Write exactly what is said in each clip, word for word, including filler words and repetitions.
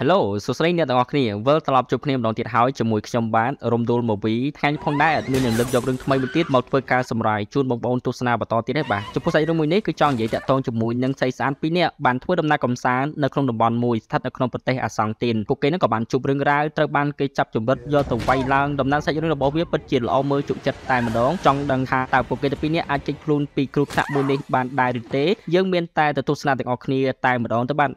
Hello, số so này đang học này, vừa tập chụp phim đón tiết háo trong buổi trong bán Romdoul Movies, thay phong đá ở miền Nam lập dọc đường thay một tiết một phơi ca sầm rải chun bóng bóng tosna và to tiết đấy bà. Chụp phơi say trong buổi này cứ chọn dễ tẹt tông chụp mũi nâng say sáng pin nè, bàn thua đâm na cầm sáng, nâng không đồng bàn mũi, thắt nâng không bật tay à sáng tiền. Cục kế nó có bàn chụp rừng ra, tơ bàn cây chập chụp bật do tàu vay lang, đâm na say trong nó bỏ viết bật chìa là ôm mơ chụp chặt tai mà đóng. Trong đằng hà tạo cục kế tập pin nè, ai chích phun pi cục nặng buồn đi bàn đài thực tế, dương miền tai từ tosna từ học này tai mà đóng tới bàn.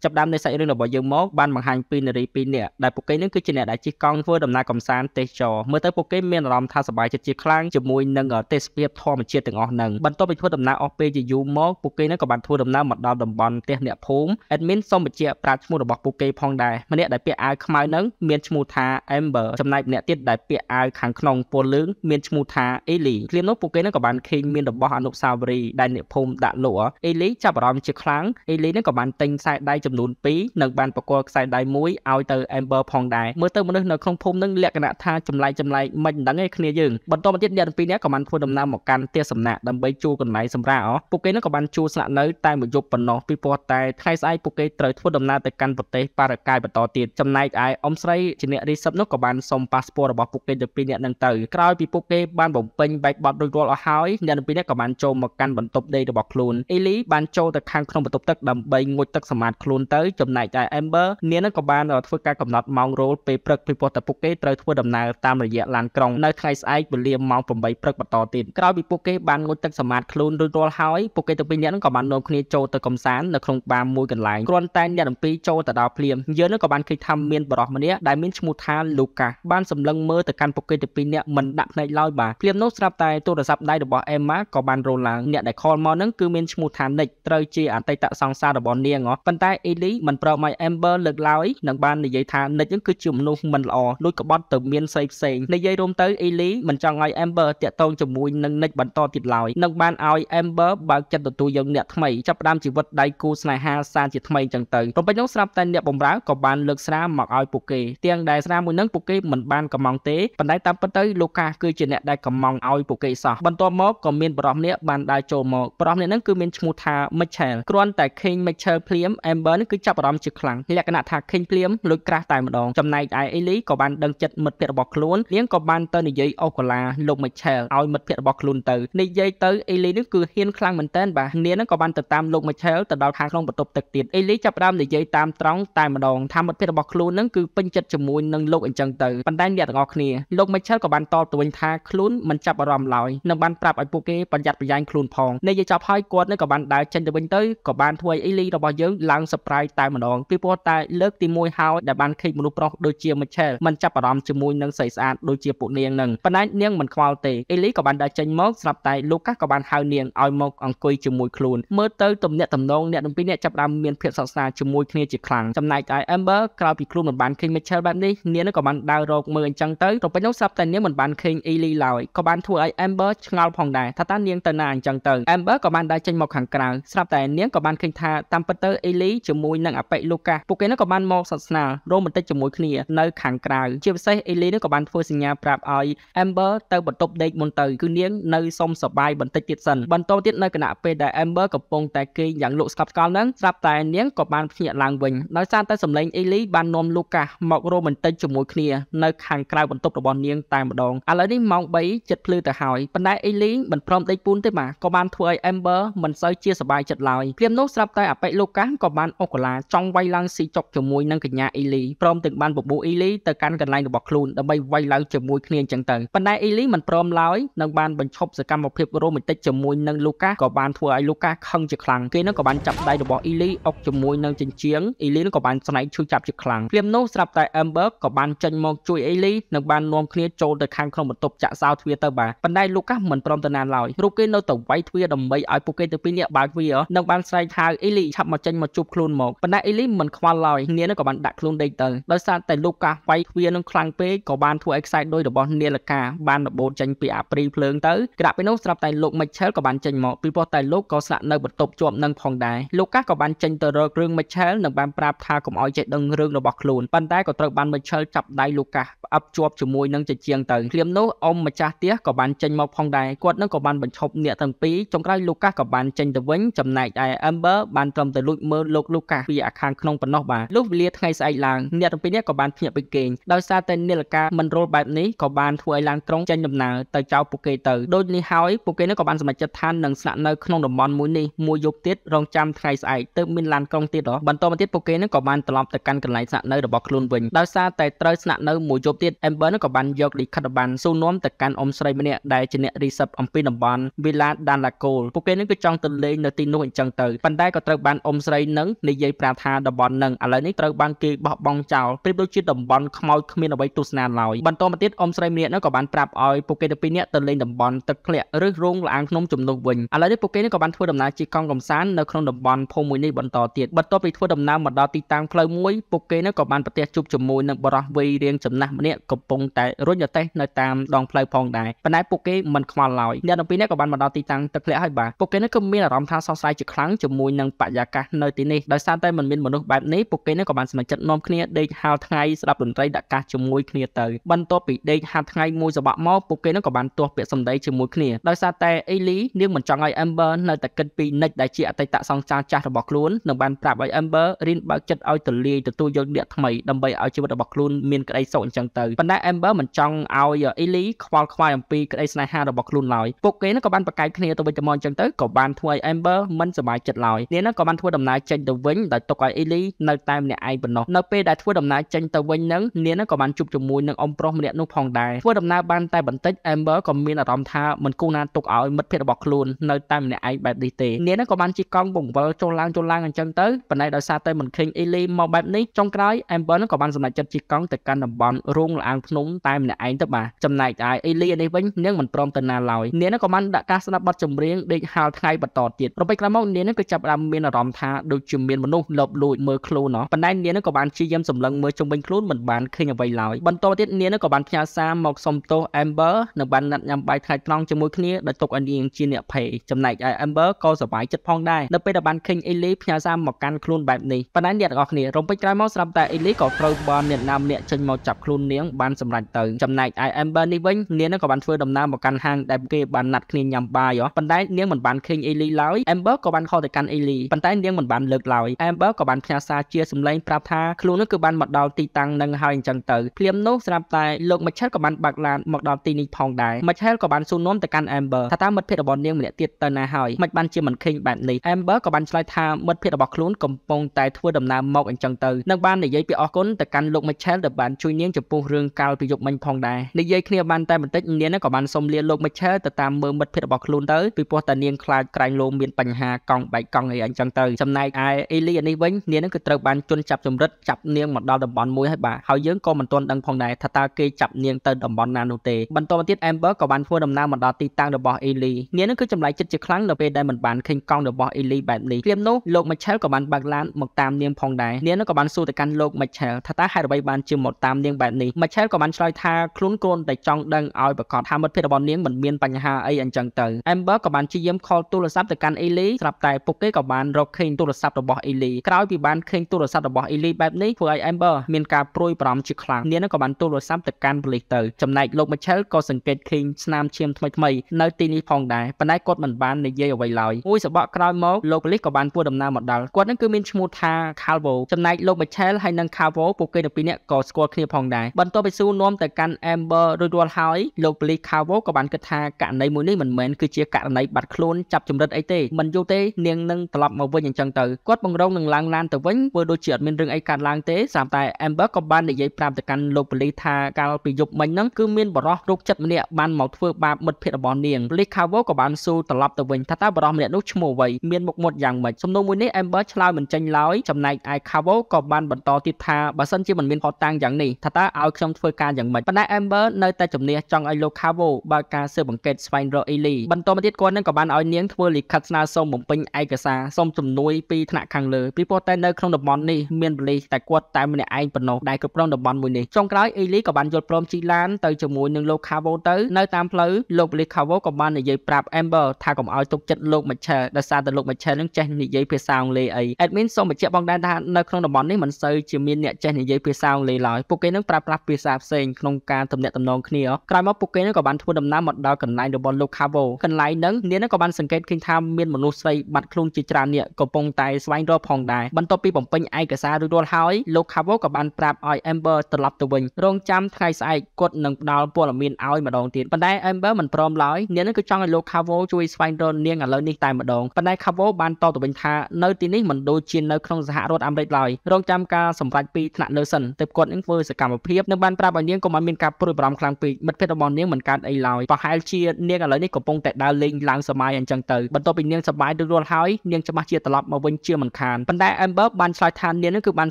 Chập đam nơi sài rừng là bỏ dương mốt ban bằng hành pin rồi pin nè đại bộ kế nước cứ trên nè đại chỉ con vừa đầm na cầm sán tê trò mới tới bộ kế miền làm tha sờ bài chật chìa khang chụp mùi nâng ở tê spiệp thò mà chia từng ngõ nâng ban to bị thua đầm na op chỉ dương mốt bộ kế nó còn bàn thua đầm na mặt đào đầm bòn tê nè phốm admin xong bị chia đặt mua được bọc bộ kế phong đài mà nè đại bịa ai khai nấng miền chmu tha amber chấm này nè tiết đại bịa ai kháng khong po lưỡng miền chmu tha eli liên nốt bộ kế nó còn bàn kinh miền đầm bò hà nội sao bỉ đại nè phốm đã lụa eli chập đam chìa khang eli nó còn bàn tinh sai đại chấm nôn pí nâng bàn bọc quạt xài đai muối ao từ amber phong đài mới tới một nước nâng không phun nâng lẹ cả tha chấm lại chấm lại mình đắng ngay kia dừng bật to một tiết nhận pí nè còn bàn phun đầm nam một can tia sầm nè đầm bấy chu còn máy sầm ra ó bục kế nó còn bàn chu sạ nới tai một dục bẩn nó pí po tai khai sai bục kế trời phun đầm nam từ can vật tế parakai bật to tiệt chấm này ai om say chỉ nè đi sập nó còn bàn xong passport bọc bục kế được pí nè nâng từ cào pí bục kế bàn bổng pin bạch bọt đôi đôi ở hói nhận pí nè còn bàn châu một can bẩn tụp đây được bọc luôn eli bàn châu từ khang không bật tụp tắc đầm bấy ngồi tắc sầm luôn tới chấm này tại amber nên nó có ban rồi phơi ca cầm nọt mong roll về prật về po tập bục kế trời thua đầm nào tam rồi dẹt làn còng nơi khai sai bự liêm mong phẩm bảy prật bật tò tiền cào bị bục kế ban ngôi tắc sầm mặt luôn đôi đôi hói bục kế tập pin nhẫn nó có ban nôm kia châu từ cầm sán là không ba môi gần lại còn tay nhẫn pin châu từ đào liêm giờ nó có ban khi thăm miền bờ mà nè đại miền chmuta luka ban sầm lăng mơ từ căn bục kế tập pin nhẫn mình đặng này lôi bà liêm nốt sáp tay tôi đã sáp đây được bỏ em má có ban roll là nhẫn đại call mò nắng cứ miền chmuta nịch trời chi ở tây tạ song xa được bỏ nia ngó vận tải Eli mình pro mày amber lực lái nâng ban để dây tha nên những cứ chìm luôn mình lò lối carbon từ miền xây xây để dây rôm tới Eli mình cho ngay amber tiệt tôn chùm mùi nâng nịch bắn to thịt lòi nâng ban ao amber bao chân tụt tụi dân nẹt mày chấp đam chỉ vật đại cu sài ha san chỉ mày chẳng từ trong bên nhóm sáp tên nẹt bóng ráo có ban lực sáp mặc ao buộc kì tiền đại sáp mùi nâng buộc kì mình ban cầm mong té vận tải tam vận tới Luca cứ chỉ nẹt đại cầm mong ao buộc kì sọ bắn to mốt còn miền pro nẹt ban đại trộm mò pro nẹt nâng cứ miền Smuta Michel còn tại King Michel Pliem amber nó cứ chập đom chực khăng lẽ cái nạt thà kinh phím lôi crash tại một đòn chấm này ai Eli có ban đằng chật mật phe bọc luôn liếng có ban tên này dây Ocola lục Michel ao mật phe bọc luôn từ này dây tới Eli nó cứ hiên khăng mình tên bà nén nó có ban từ tam lục Michel từ đầu hàng không bật tục tịch tiền Eli chập đom này dây tam trống tại một đòn tham mật phe bọc luôn nó cứ pin chật chầm mũi nâng lục anh chân từ bàn tay nhẹ ngọc nè lục Michel có ban to từ anh tha khốn mình chập đom lòi nâng ban prap anh Puke bàn giặt bàn giang khốn phong này dây chập hai quạt nó có ban đá chân từ bên tới có ban thui Eli rồi bao giờ lang Pride tại một đòn, people tại lớp tìm môi hao đã ban khi một lúc đôi chia Michel mình chấp đòn chìm môi nâng sấy sạt đôi chia phụ niên nâng, phần này niên mình khoa tì, Eli có bạn đã tranh mốt, sập tại Luca có bạn hao niên, oi mộc ăn quỳ chìm môi khôn, mơ tới tụm nhẹ tầm nông nhẹ đồng pin nhẹ chấp đòn miền phiệt sạt sạt chìm môi kia chỉ khẳng, chấm này tại Amber, cào bị khôn một bạn khi Michel bạn đi, niên nó có bạn đào rột mười chân tới, rồi bên nóc sập tại niên mình bạn khi Eli lòi, có bạn thua ai Amber ngao phòng đài, thà ta niên tên nàng chân từ, Amber có bạn đã tranh mộc hàng cào, sập tại niên có bạn khi tha tam phân tới Eli mùi nâng áp Luca, bộ kế nó có ban một sẵn sàng, rồi mình tới chấm mùi kia nơi kháng cào, chia sẻ Eli nó có ban phơi sinh nhà prap oi, Amber tới bật tốc địch môn từ cứ niếng nơi sông sập bay bật tịch tiệt sần, bật to tiết nơi cái nạ pe đại Amber cặp bông tại kia dạng lộ sập cao nắng, sập tại niếng có ban nhẹ làng bình, nói sang tới sầm lên Eli ban nom Luca, mọc rồi mình tới chấm mùi kia nơi kháng cào bật tốc của bọn niếng tại một đòn, à lấy đi mong bấy chật lư từ hỏi, bên đại Eli mình prom tây pun thế mà, có ban thua Amber mình sơi chia sập bay chật lòi, tiêm nốt sập tại áp Luca có ban Ocola trong vay lang si chọc chùm mùi nâng cả nhà Eli, prom từng ban bộc bộ Eli từ căn gần lại được bọc luôn, đã bay vay lang chùm mùi kia chẳng từ. Phần này Eli mình prom lói, nâng ban bình chọc sự cam một hiệp rồi mình tích chùm mùi nâng Luca, có ban thua ai Luca không chịu khăng, kia nó có ban chập đây được bọc Eli, ốc chùm mùi nâng chỉnh chiến, Eli nó có ban sau này chui chập chịu khăng. Liêm nô sập tại Amber có ban chân mong chui Eli, nâng ban nuông kia trôi từ khang không một tục chạ sao thuê tơ bà. Phần này Luca mình prom từ nàn lói, lúc kia nó tổng vay thuê đồng bay ai Puke từ pin địa bài vía, nâng ban sai thao Eli chập một chân một chụp luôn một bạn đại lý mình khoa lòi nia nó có bạn đặt luôn đây từ đó sao tại Luca quay viên nó khăng pé có bạn thua excite đôi đồ bọn nia là cả bạn là bộ tranh pia pri phượng tới cái đạp bên nó sập tại lục mạch chớ có bạn tranh một pipo tại lúc có sạ nơi bật tục trộm nâng phòng đài Luca có bạn tranh từ rồi rương mạch chớ nâng bạn prap tha cũng ỏi chạy đừng rương đồ bọc luôn bạn đại có từ bạn mạch chớ chập đại Luca ấp chuột chùm môi nâng chạy chieng từ liêm nốt ông mạch cha tiếc có bạn tranh một phòng đài quật nó có bạn bật chụp nia thằng pí trong cái Luca có bạn tranh từ vĩnh chậm này đại Amber bạn cầm từ lụi mơ lục Luca vì à khang không bận nó bà lúc liệt hay sai là nia thằng pí nia có bạn nhập bên kềnh đôi sao tên nia là ca mình roll bài này có bạn thua lang trong tranh đầm nào từ chào poke từ đôi ni hói poke nó có bạn sạch than nâng sạn nơi không đồng bọn mũi ni mua dục tiết rong trăm hay sai tự mình lan công tiết đó bạn to mà tiết poke nó có bạn từ lòng từ căn cần lại sạn nơi được bọc luôn bình đôi sao tại trời sạn nơi mua dục tiết Amber nó có bạn giật đi khát bạn xu nóm từ căn om sợi bên nia đại trên nia reserve om pin đồng bọn villa dan là cô poke nó cứ trong từ lên nơi tin nuôi chẳng từ bạn đây có từ bạn om sợi nâng ni dây pra tha đồng bọn nâng ở lại ní từ bạn kia bọc bong chào tiếp đôi chiếc đồng bọn khmoi khmien ở bên tu sna lòi bạn to mà tiết om sợi nia nó có bạn prap ỏi poke nó pin nia từ lên đồng bọn tật khẹt rước rung là ăn nôm chùm nô bình ở lại ní poke nó có bạn thua đồng nào chỉ con gồng sán nơi không đồng bọn phô mùi ní bận tò tiệt bận to bị thua đồng nào mà đo ti tăng khơi muối poke nó có bạn bật tiệt chụp chùm mùi nâng bờ vi riêng chùm na nia cột bông tại rốt nhật tây nơi tam đòn khơi phong đại bạn đây poke mình khmoi lòi nia đồng pin nó có bạn mà đo ti tăng tật khẹt hay bà poke nó không biết là rong tha so sai chỉ kháng chùm mùi nâng bạ già nơi tí ní đôi sao tay mình miên một lúc bạn ní poke nó có bạn sắm chặt nôm khnia đây hào thay sập đồn tây đặt cả chùm mùi khnia tới bận to bị đây hào thay mùi giờ bọ mò poke nó có bạn tua bịa sầm đây chùm mùi khnia đôi sao tay ấy lý nhưng mình chọn ai Amber nơi tại kênh pi nịch đại chia tay tạ song cha cha được bọc luôn nông bạn tạm ai Amber rin bao chặt ai từ li từ tu dân địa thầy đâm bay ai chưa được bọc luôn miên cái đây sộn chẳng tới bận đại Amber mình chọn ai giờ ấy lý khoai khoai làm pi cái đây snai ha được bọc luôn lòi poke nó có bạn bạc cái khnia tôi bây giờ mòn chẳng tới có bạn thua Amber mình giờ bài chặt lòi nên nó có bạn thua đầm nai trên đầu vĩnh đại tộc ai ấy lý nơi tam này ai bình nó nơi p đại thua đầm nai trên đầu vĩnh nắng nên nó có bạn chụp chùm mùi nâng ông pro miệng nông phòng đài thua đầm nai ban tay bận tích Amber còn miên ở rộng tha mình cô na tục ở mất phép bọc luôn nơi tam này ai bẹt đi tì nên nó có bạn chỉ con vùng vỡ trôn lang trôn lang chân tới và này đòi xa tay mình khinh Eli mau bẹt ní trong cái Amber nó có bạn dầm lại chân chỉ con từ căn đồng bọn rung là ăn núng tam này ai tới bà chầm này tại Eli anh ấy vĩnh nhưng mình prom tên là lòi nên nó có bạn đã cast nó bắt chầm riêng để hào thay bật tọt tiệt rồi bây giờ mong nên nó cứ chập làm miên ở rộng tha được chìm miên một nụ lợp lùi mưa khô nó và này nên nó có bạn chỉ dám dầm lần mưa trong bên khốn mình bạn khinh ở vây lòi bên to tiết nên nó có bạn nhà xa một sông tô Amber nó bạn nặn nhầm bài thay trong trong môi khía để tục anh yên chia nhẹ phải chậm này Amber có sờ bài chất phong đai nơi bây giờ bạn khinh Elite nhà ra một căn khuôn bài này và đánh nhẹ gọt này rồng bích cái máu làm tại Elite có trâu bom miền Nam miền trên màu chập khuôn niếng ban sầm lạnh từ chậm này Amber đi vĩnh niếng nó có bạn phơi đồng Nam một căn hàng đẹp kia bạn nặt kia nhầm bài đó phần đấy niếng mình bạn khinh Elite lói Amber có bạn kho từ căn Elite phần đấy niếng mình bạn lực lòi Amber có bạn nhà xa chia sầm lên Prata khuôn nó cứ bạn một đầu ti tăng nâng hai chân từ phim nốt làm tại lượng mạch chất của bạn bạc là một đầu ti nị phong đai mạch chất của bạn xu nón từ căn Amber thà ta mất phép ở bọn niêng mình tiệt tên là hỏi mạch ban chia mình khinh bạn này Amber có ban slide tha mất phép ở bọc lún cầm bông tại thua đầm nam mộc anh chẳng từ nâng ban để dây bị ở cốn từ căn lục mạch chết được bạn chui niêng chụp buông rương cao sử dụng mình phong đài để dây kia ban tay mình tích niêng nó có ban xông liên lục mạch chết từ tam mơ mất phép ở bọc lún tới vì po tên niêng khai cài lôm miền bành hà còn bảy con này anh chẳng từ hôm nay ai Eli anh ấy vĩnh niêng nó cứ từ ban chôn chập chùm rít chập niêng một đao đầm bọn mũi hay bà hỏi dướng con mình tuân đăng phong đài thà ta kia chập niêng tên đầm bọn nano tề ban to tiết Amber có ban thua đầm nam một đao ti tăng được bỏ Eli niêng nó cứ chậm lại chất chực kháng là về đây mình bạn khinh con được bỏ Eli bạn này tiêm nốt lục mạch chéo của bạn bạc lan một tam niêm phong đài niêng nó có bạn su từ căn lục mạch chéo thà ta hai đội bạn chưa một tam niêm bạn này mạch chéo của bạn soi tha khốn côn để trong đằng ao và còn tham mất phía bọn niêng mình miên bành hà ấy anh chẳng từ Amber của bạn chỉ dám call tu là sắp từ căn Eli gặp tại pocket của bạn rồi khinh tu là sắp được bỏ Eli cái vì bạn khinh tu là sắp được bỏ Eli bạn này vừa ai Amber miên cà prui bám chực kháng niêng nó có bạn tu là sắp từ căn bịch từ chậm này lục mạch chéo có sừng kết khinh nam chiêm thay thay nơi tin đi phong đài và nay cột mình ban này dây ở vây lòi ui sợ bọ còi mốt lục lít của bạn vua đầm nam một đợt quật nó cứ minh chmua tha calvo hôm nay lục bạch chel hay nâng calvo poke được pin nè có score kia phong đài bận to bị su nôm tại căn Amber rồi đua hỏi lục lít calvo của bạn cứ tha cả này mũi này mình mến cứ chia cả này bật khôn chập chùm đất ấy tê mình vô tê niêng nâng tập màu vơi những chân từ quật bằng rong nâng lang lan từ vĩnh vừa đôi chuyện miên rừng ấy can lang tế giảm tại Amber của bạn để dây pram từ căn lục lít tha cal bị dục mình nâng cứ miên bỏ rọ rục chật nè ban màu thưa ba mật phiệt ở bọn niêng lít calvo của bạn su tập lập từ vĩnh thà ta bỏ miệng nút chmua vậy miên một một dạng mình xung nô mũi này Amber chlau mình tranh lói chậm này ai calvo có ban bận to tiếp tha bà sân chỉ mình miên khó tăng dạng này thà ta ao trong phơi ca dạng mình bữa nay Amber nơi ta chậm nia trong ai lô calvo ba ca sơ bằng kết spine rồi Eli bận to mà tiết quan nên có ban ao niếng thưa lịch khát na sông bồng pin ai cả xa sông chậm nuôi pi thna khang lư bị Portainer không được bắn nè miền Bali tại quật tại miền Anh phần nọ đại cướp rong được bắn mùi nè trong cái Eli có bàn dột prom chỉ lan tới chừng mùi nhưng lô Cabo tới nơi tam lứ lô Bali Cabo có bàn để dây prab Amber thà còn ở tục chật lô mệt chờ đã xa từ lô mệt chờ nước trên để dây phía sau lì ấy admin xong một chiếc bóng đá đá nơi không được bắn nè mình xây chừng miền nhẹ trên để dây phía sau lì lỏi buộc cái nước prab prab phía sau xinh không can tầm nhẹ tầm non kia cái móc buộc cái nước có bàn thua đầm ná một đao cần lại được bắn lô Cabo cần lại nấng nếu nó có bàn sừng kết kinh tham miền một lô xây bật khung chỉ tràn nhẹ có bông tai xoay rô phong đài bắn topi bóng pin ai cả xa đôi hói lô Cabo có bàn prab oi Amber từ lập từ bình rong chăm khai sai cột nâng đào bùa là miền oi mà đòn tiền. Bên đây Amber mình prom lói nếu nó cứ cho người lô Cabo chui xoay rô nieng ở lối nieng tai mà đòn. Bên đây Cabo bàn to từ bình tha nơi tin nick mình đôi chiên nơi không giả rốt Amrit lòi rong chăm ca sủng vai pi thạnh nơi sân tiếp cột những vơi sự cảm một phép nơi bàn prab ở nieng có màn miền cà pui bầm khang pi mất phép bóng nieng mình can ai lòi và hai chia nieng ở lối nieng có bông tẹt đào linh lang sờ mai anh chẳng từ bắn topi nieng sờ mai đôi đôi hói nieng cho chia từ lập mà vinh chưa mình khàn. Bên đây Amber bàn xoay than nieng nó cứ bàn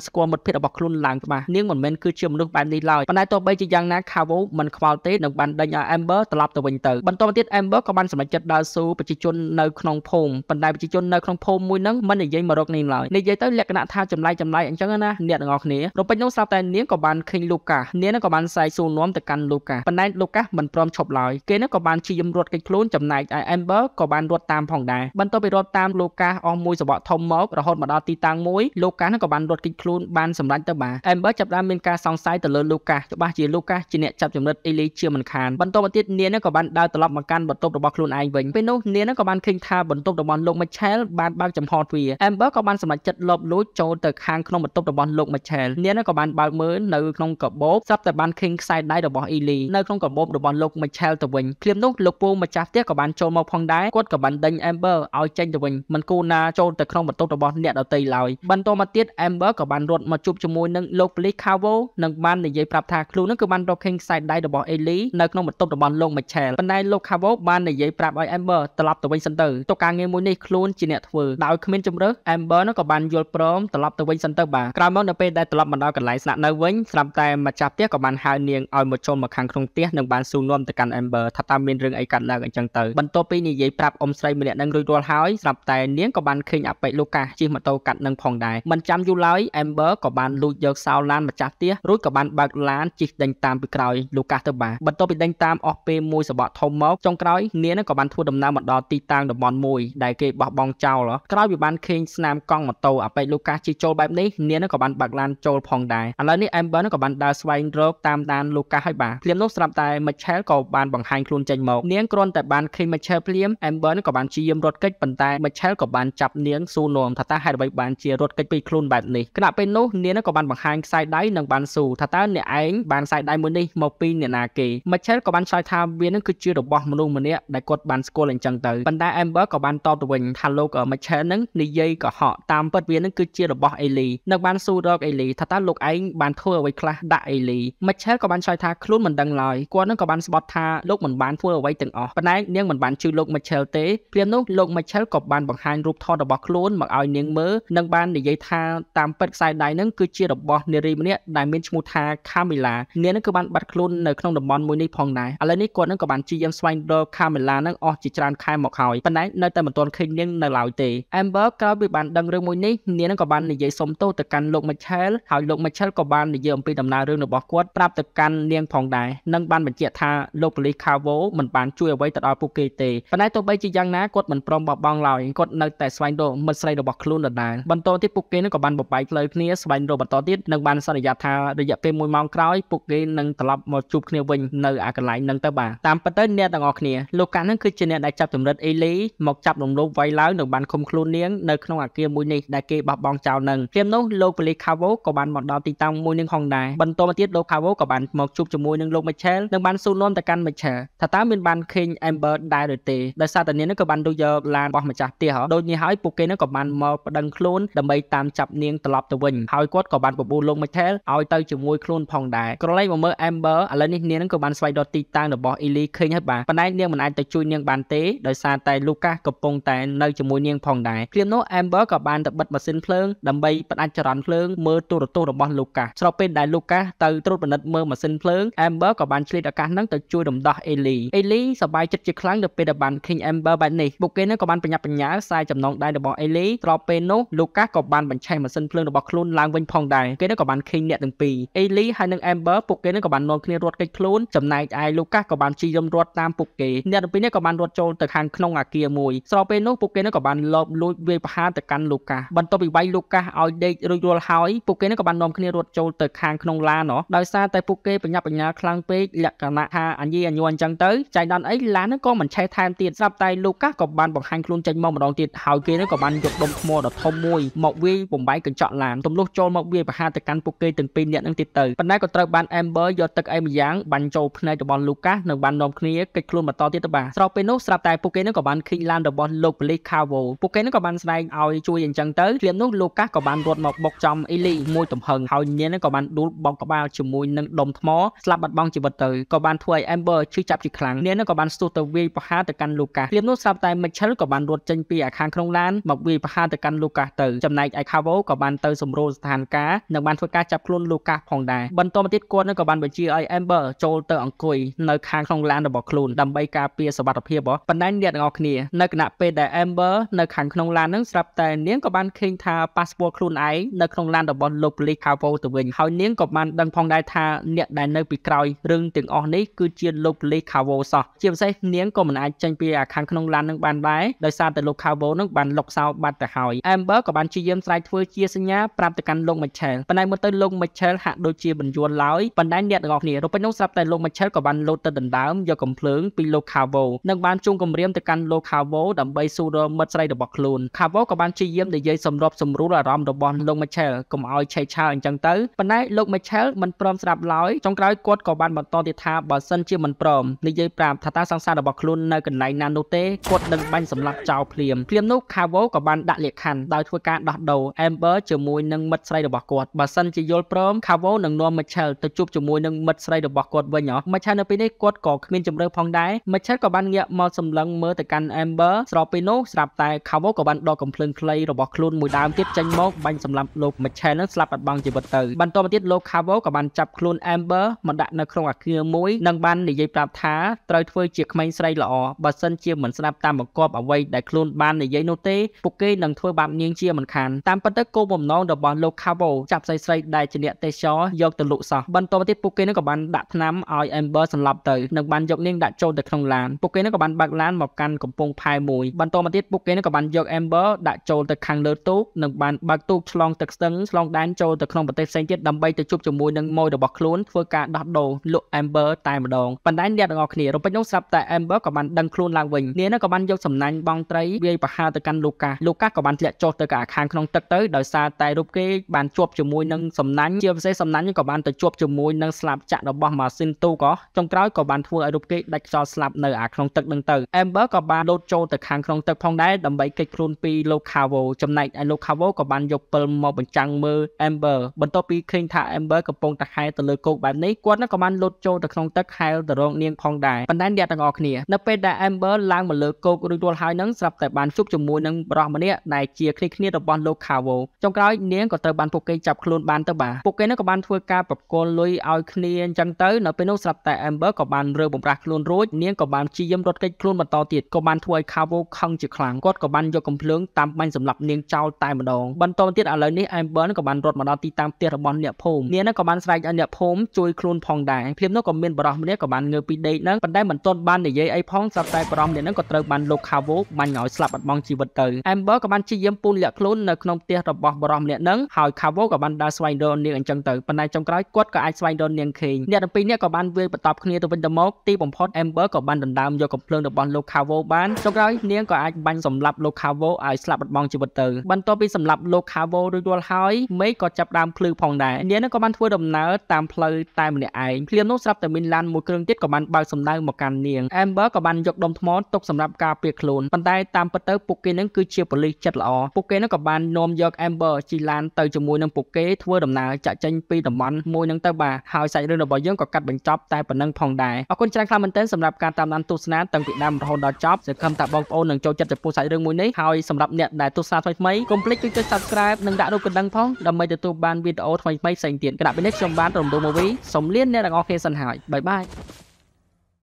score mất phép ở bọc khun lang mà nieng mình men cứ chưa một lúc bàn đi lòi. Bên đây tôi bây giờ giang ná Cabo mình khao tết được bàn đánh ở Amber từ lập từ bình từ. Bên tôi tết Amber có bàn sờ mai chật đào su bị chỉ chôn nơi không phồng. Bên đây bị chỉ chôn nơi không phồng mùi nắng mình để dây mà rọc nieng lòi. Để dây tới lẹ cái nạn tha chầm lại chầm lại anh chẳng na nieng ngọc nía. Rồi bên nhau sau tay nieng có bàn kinh Luca nieng nó có bàn sai su nuông từ căn Luca. Bên đây Luca mình prom chọc lòi. Kế nó có bàn chi yếm ruột cái khốn chầm này Amber có bàn ruột tam phòng đài. Bên tôi bị ruột tam Luca om mùi sờ bọ thông mốc rồi hôn mà đào ti tang mùi Luca nó có bàn ruột cái khốn bàn sầm lại tới bà Amber chập đam miền ca song sai từ lơ Luca cho ba chỉ Luca chỉ nhẹ chập chầm lật Eli chưa mình khàn. Bên tôi mà tết nieng nó có bàn đào từ lập mà căn bật tôm được bọc khốn anh vĩnh. Bên nô nieng nó có bàn kinh tha bật tôm được bọc lục Michel bàn bao chầm hot vì Amber có bàn sầm lại chật lọp lối trâu từ hàng không bật tôm được bọc lục Michel nieng nó có bàn bao mới nơi không cọp bố sắp từ bàn kinh sai đáy được bọc Eli nơi không cọp bố được bọc lục Michel từ vĩnh. Khiêm nô lục phu mà chạp tiếc có bàn trâu mộc phong đá quất có bàn đánh Amber ao tranh từ vĩnh mình cô na trâu từ không bật tôm được bọc nhẹ đầu tây lòi. Bên tôi mà tết Amber có bàn ruột mà chụp cho môi nâng lục Cabo nâng bàn để dây prab tha khlu nó cứ bàn đọc kinh sai đáy được bọc Eli nơi không bật tôm được bọc lục Michel. Bên đây lục Cabo bàn để dây prab oi Amber từ lập từ vĩnh sân tử tôi càng nghe môi này khlu chỉ nhẹ thừa đào không biết chấm rớt Amber nó có bàn yol prom từ lập từ vĩnh sân tử bà. Cảm ơn đáp đây từ lập mình đào cần lại sẵn nơi vĩnh sầm tay mà chạp tiếc có bàn hai nieng oi một trâu một hàng không tiếc nâng bàn sưu nuông từ căn Amber thà tam miên rừng ấy căn là gần chân tử. Bên tôi pi này dây prab ông say mình nhẹ nâng rui đua hói sầm tay nieng có bàn kinh áp bậy Luca chỉ mà tôi cắt nâng phòng đài mình chăm du lái Amber có bàn lùi giật sau lan mà chạp tiếc rút có bàn bạc lan chỉ đánh tam bị còi Luca thứ ba. Bên tôi bị đánh tam op môi sờ bọ thông mốc trong còi nieng nó có bàn thua đầm nam một đò ti tang đầm bòn mùi đại kê bọ bong trâu lọ còi bị bàn kinh snam con một tàu ở bên Luca chỉ trôi bẹp ní nieng nó có bàn bạc lan trôi phòng đài ở lại ní Amber nó có bàn đa swing rock tam đan Luca hai bà liêm lúc sập tay Michel có bàn bằng hai khuôn tranh màu nieng còn tại bàn khi Michel liêm Amber nó có bàn chiêm rốt kích bàn tay Michel có bàn chập nieng su nồm thật ta hai đôi bàn chia rốt kích bị khuôn bẹp ní cái nào bên nô nieng nó có bàn bằng hai sai đáy nâng bàn sù thật ta nè ánh bàn sai đáy muốn đi một pin nè nà kỳ Michel có bàn sai tham viên nó cứ chưa được bỏ một luôn mà nè đại cột bàn score lên chân tử. Bên đây Amber có bàn to từ bình thà lô ở Michel nâng ni dây của họ tam vật viên nó cứ chia được bỏ Eli nâng bàn sù được Eli thật ta lục ánh bàn thua ở với class đại Eli Michel có bàn sai tha khuôn mình đằng lòi qua nó có bàn sport tha lúc mình bàn thua ở với từng ở. Bên đây nieng mình bàn chư lục Michel tế viên lúc lục Michel có bàn bằng hai rụp thọ được bỏ khuôn mặc oi nieng mớ nâng bàn để dây tha tam vật sai đáy nâng cứ chia được bỏ neri mà nè đại miền trung tha camilla nieng nó cứ bàn bật khuôn nơi không đồng bòn mùi này phong này ở lại ní quạt nó có bàn chi em swing do camilla nó ở chỉ tràn khai một hồi bên đấy nơi ta mình toàn khinh nieng nơi lào tì Amber có bị bàn đằng rừng mùi này nieng nó có bàn để dây sống tô từ căn lục Michel hỏi lục Michel có bàn để dây ông pi đầm na rừng được bỏ quạt prab từ căn nieng phong này nâng bàn mình chia tha lục lý Cabo mình bàn chui ở với từ đó puki tì bên đấy tôi bây chỉ giang ná quạt mình prom bọc băng lòi quạt nơi tại swing do mình xây được bỏ khuôn lần này bên tôi tiếp puki nó có bàn bọc bạch lời kia swing do bên tôi tiếp nâng bàn sau này tha để dập thêm mùi mong cõi puki nâng từ lập một chục nhiều vinh nơi ở lại nâng tới bà tam bắt tới nieng đằng ngọc nè lục cá nó cứ trên nè đại chập tụm đất Eli một chập đồng lô vay láo đường bàn không khuôn nieng nơi không ở kia mùi này đại kia bọc bong chào nâng thêm nốt lục lý Cabo có bàn một đào ti tang mùi nieng hòn đài bên tôi mà tiếp lục Cabo có bàn một chục cho mùi nieng lục Michel nâng bàn sụn non tại căn Michel thà tám bên bàn king Amber đại rồi tì đại sao tại nieng nó có bàn đôi giờ là bọc mà chạp tì họ đôi như hỏi puki nó có bàn một đằng khuôn đầm bay tam chập nieng từ lọp từ vinh hỏi quất có bàn của bu lục Michel hỏi tới chục mùi khuôn phong đài còn lấy một mớ Amber ở lại nieng nó có bàn xoay đôi ti tang được bỏ Eli khinh hết bà bên đấy nieng mình ai tới chui nieng bàn tế đại sao tại Luca có bông tại nơi cho mùi nieng phong đài thêm nốt Amber có bàn tập bật mà xin phượng đầm bay bắt anh chọn phượng mơ tu được tu được bỏ Luca sau bên đại Luca từ trút bình mơ mà xin phượng Amber có bàn chơi đặc cắn nắng tới chui đầm đỏ Eli Eli sau bài chích chích kháng được bên bàn king Amber bạn này buộc cái nó có bàn bị nhập bị nhả sai chậm nón đại được bỏ Eli sau bên nô Lucas có bàn bánh chay mà sân phơi được bọc luôn lang vinh phong đài cái đó có bàn kinh nhẹ từng pì Ellie hai nương Amber phục cái đó có bàn non kia ruột cái luôn chấm này ai Lucas có bàn chi dâm ruột tam phục cái nhẹ từng pì này có bàn ruột trâu từ hàng không à kia mùi so bên nô phục cái đó có bàn lợp lùi về pha từ căn Lucas bàn to bị bay Lucas ao đây rồi rồi hói phục cái đó có bàn non kia ruột trâu từ hàng không la nó đời xa tại phục cái bị nhập bị nhà clang pe lẹ cả nạ ha anh gì anh nhuận chẳng tới chạy đòn ấy lá nó có mình chay tham tiền sắp tay Lucas có bàn bọc hàng luôn tranh mong một đòn tiền hào kia nó có bàn dục đồng mùa đợt hôm mùi một vi vùng bãi cần chọn làm tôm lúc cho một vi và hai từ căn phục kê từng pin nhận năng tiền từ bên này còn tới bàn Amber do tật em dáng bàn châu này từ bàn Lucas nâng bàn đồng kia kịch luôn mà to tiếp tới bà sau bên nút sắp tay phục kê nó có bàn khi lan được bàn lục lấy cavo phục kê nó có bàn này ao chui dành chẳng tới liền nút Lucas có bàn ruột một bọc trong Eli môi tụm hờn hào nhiên nó có bàn đu bọc có bao chùm mùi nâng đồng mỏ sắp bật bong chỉ vật từ có bàn thuê Amber chưa chạm chỉ kháng nên nó có bàn sút từ vi và hai từ căn Lucas liền nút sắp tay mình chớ có bàn ruột tranh pi ở hàng không lan một vi và hai từ căn Lucas từ chấm này ai cavo có bàn từ sầm rô sàn cá nâng bàn thuê cá chập luôn Lucas phòng đài bên to mà tiết quân nó có bàn bờ chia ai Amber trôi từ ẩn cùi nơi hàng không lan được bọc luôn đầm bay cá pia sờ bạt pia bỏ bên này điện ngọc nè nơi nạp pe đại Amber nơi hàng không lan nâng sắp tay niếng có bàn kinh tha passport luôn ấy nơi không lan được bọc lục li cavo từ mình hỏi niếng có bàn đằng phòng đài tha điện đại nơi bị còi rừng tiếng ồn ấy cứ chia lục li cavo sọ chiều say niếng có mình ai tranh pia hàng không lan nâng bàn đáy đời xa từ lục cavo nâng bàn lục sau bàn từ hỏi Amber có bàn chia sai thuê chia sinh nhá pram từ căn lông mạch chèn bên này một tới lông mạch chèn hạ đôi chia bình duôn lái bên này điện ngọc nè rồi bên nông sập tại lông mạch chèn có bàn lô từ đỉnh đám do cầm phướng pin lô cavo nâng bàn chung cầm riêng từ căn lô cavo đầm bay su đơ mất say được bọc luôn cavo có bàn chia để dây sầm rộp sầm rú là rầm đồ bòn lông mạch chèn cầm ao chạy chào anh chẳng tới bên này lông mạch chèn mình pram sập lái trong cái quất có bàn một to thì tha bờ sân chia mình pram để dây pram thà ta sang xa được bọc luôn nơi gần này nano té quất đừng banh sầm lạp chào phiem phiem nút cavo có bàn đại liệt hành đôi thuê cá đọt đầu Amber chờ mùi nâng mất say được bọc quạt bà sân chỉ vô prom cavo nâng nôm Michelle từ chụp chờ mùi nâng mất say được bọc quạt với nhỏ Michelle nơi bên đây quạt cỏ miên chầm rêu phong đá Michelle có ban nghiệp màu sầm lăng mơ từ căn Amber Stropino sập tay cavo có ban đo cầm phun clay được bọc luôn mùi đám tiếp tranh mốc banh sầm lăng lục Michelle nó sập bật bằng chỉ vật tử ban to mà tiết lô cavo có ban chập luôn Amber mà đạn nó không à kia mũi nâng ban để dây tạm thá trời phơi chiếc máy say lọ bà sân chia mình sập tam một cọp ở quay đại luôn ban để dây nô té phục kê nâng thôi bạn niên chia mình khàn tam phân tích cô mầm non được bọn lô cavo chạm say say đại trên địa tây chó do từ lụ sọ ban to tiếp Puke nó có bạn đã nắm oi Amber sầm lọp từ nâng bàn dọc niên đã trôi được không làn Puke nó có bạn bạc lan một căn cùng phong phai mùi ban to tiếp Puke nó có bạn dọc Amber đã trôi từ khang lơ tú nâng bàn bạc tú slong từ sừng slong đan trôi từ không bật tay xanh chết đầm bay từ chụp chụp mùi nâng môi được bọc luôn phơi cả đọt đồ lụ Amber tai một đòn bàn đánh đẹp ngọc nỉ rồi bên nóc sập tại Amber có bạn đăng khuôn lang vĩnh nè nó có bạn dọc sầm nành bong trấy về và hai từ căn Lucas Lucas có bạn lẹ trôi từ cả khang không tật tới đời xa tại lúc cái bàn chuột chùm môi nâng sầm nắn chia sẽ sầm nắn như có bàn từ chuột chùm môi nâng slap chạm đầu bom mà xin tu có trong cái có bàn thua ở lúc cái đặt cho slap nơi à không tật nâng từ Amber có bàn lô trâu từ hàng không tật phong đá đầm bẫy kịch luôn pi lô cavo trong này ai lô cavo có bàn dục pel một bình trăng mơ Amber bên to pi khinh thả Amber cầm bông tạt hai từ lưỡi cột bàn nấy quát nó có bàn lô trâu từ không tật hai từ rong niên phong đài bàn đánh đẹp đang ngọc nè nó bên đại Amber lang một lưỡi cột đôi đôi hai nâng slap tại bàn chuột chùm môi nâng bom mà nè đại chia khinh khinh đầu bom lô cavo trong cái niếng có tới bàn phục kê chập luôn bàn tới bà phục kê nó có bàn thua ca bọc con lui ao khnia chẳng tới nó bên nút sập tại Amber có bàn rơi bùng rạc luôn rối niếng có bàn chi dâm đột kích luôn mà to tiệt có bàn thua cavo không chỉ kháng quát có bàn do cầm phướng tam banh sầm lập niếng trao tai một đòn ban to tiết ở lời ní Amber nó có bàn rột mà đo ti tam tiệt ở bòn nhẹ phồm niếng nó có bàn sài ở nhẹ phồm chui luôn phong đài phim nó có miên bờ niếng có bàn ngơ pi đây nó còn đây mình tôn ban để dây ai phong sập tại bờ để nó có tới bàn lục cavo bàn ngồi sập bật bong chi vật từ Amber có bàn chi dâm phun lẹ luôn nơi trong tiệt bọc bờ rộng nè nấng hỏi cavo có ban đa xoay đơn niên chẳng tử bên này trong cái quất có ai xoay đơn niên khì nè đồng pin nè có ban viên bật tập khnia từ bên đầm mốt ti bồng phốt Amber có ban đần đam do cục phơn được bọn lô cavo bán trong cái niên có ai ban sầm lập lô cavo ai sập bật bong chỉ bật từ bên to pin sầm lập lô cavo đôi đôi hói mấy có chập đam phư phòng đại nè nó có ban thua đầm nở tam phơi tai mình nè ai phim nốt sập từ mình lan một cương tiết có ban bao sầm đau một cành niên Amber có ban giọt đom thó tục sầm lập cà pia khôn bên tai tam bật tới Puke nấng cứ chia poli chật lọ Puke nó có ban nôm do Amber chỉ lan từ chùm môi nâng phục kế thua đồng nào chạy tranh pi đồng món môi nâng tới bà hỏi sài rừng đồng bò dương có cắt bệnh chóp tai bản nâng phòng đài ở con trai khăm mình tên sầm lập ca tam lan tu sná tầng Việt Nam hồn đỏ chóp sẽ không tạo bong ôn nâng châu chất để phu sài rừng môi nấy hỏi sầm lập nhận đại tu sa thay mấy complete kích subscribe nâng đã đôi cần đăng phong đầm mây từ tu ban video thay mấy sành tiền cái đại bên trong bán Romdoul Movies sống liên nè đằng ok sân hải bye bye.